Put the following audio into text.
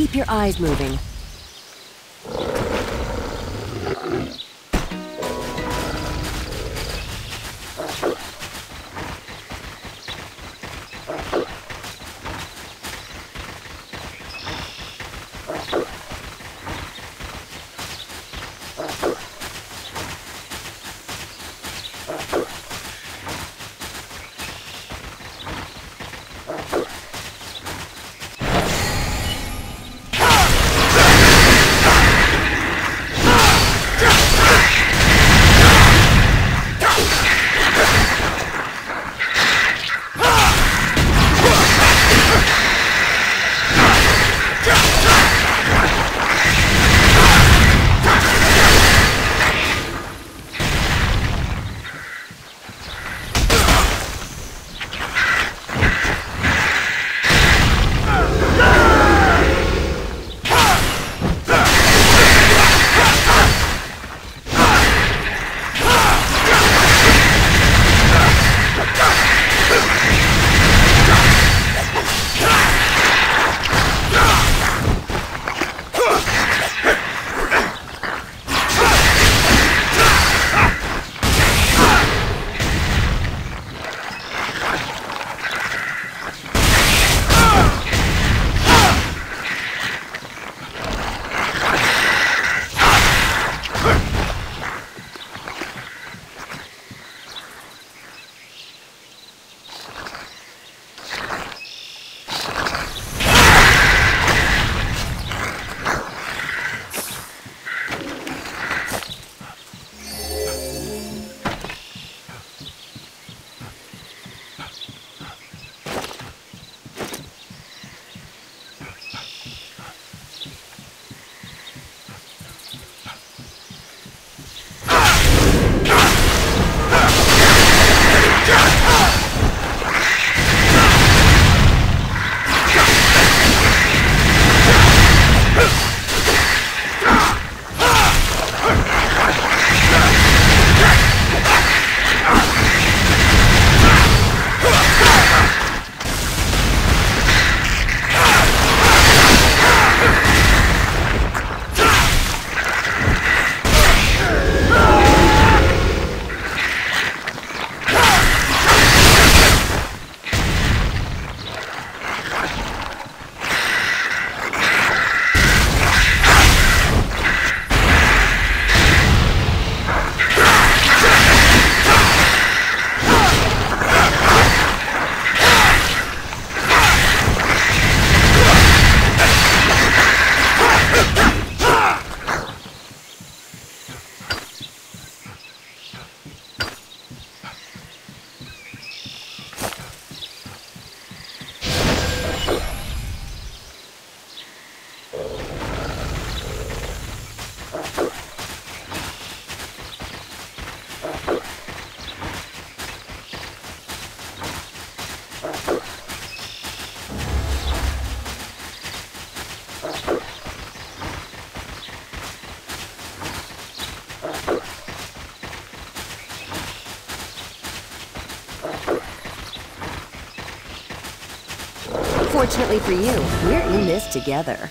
Keep your eyes moving. Fortunately for you, we're in this together.